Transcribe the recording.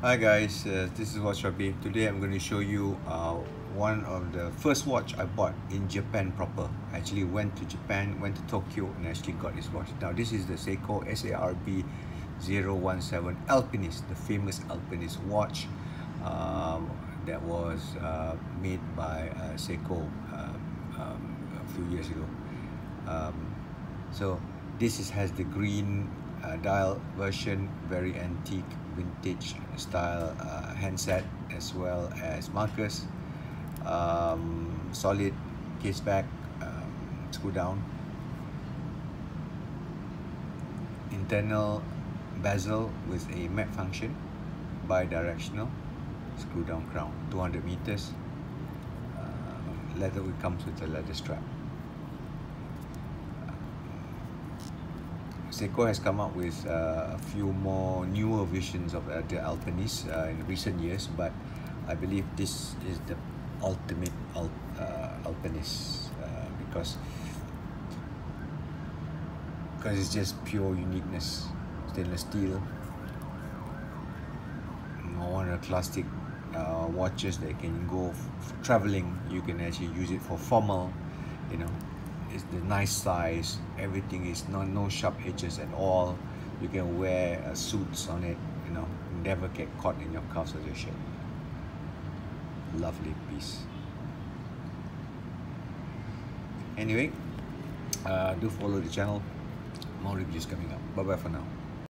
Hi guys, this is Watch Rabbit. Today I'm going to show you one of the first watch I bought in Japan proper. I actually went to Japan, went to Tokyo and actually got this watch. Now this is the Seiko SARB017 Alpinist, the famous Alpinist watch that was made by Seiko a few years ago. So this has the green dial version, very antique vintage style handset, as well as markers, solid case back, screw down, internal bezel with a matte function, bi-directional, screw down crown, 200 meters, leather, it comes with a leather strap. Seiko has come up with a few more newer versions of the Alpinist in recent years, but I believe this is the ultimate Alpinist because it's just pure uniqueness. Stainless steel, one of the classic watches that can go for traveling. You can actually use it for formal, you know. It's the nice size, everything is no sharp edges at all. You can wear suits on it, you know, never get caught in your cuffs or your shirt. Lovely piece. Anyway, do follow the channel, more reviews coming up. Bye bye for now.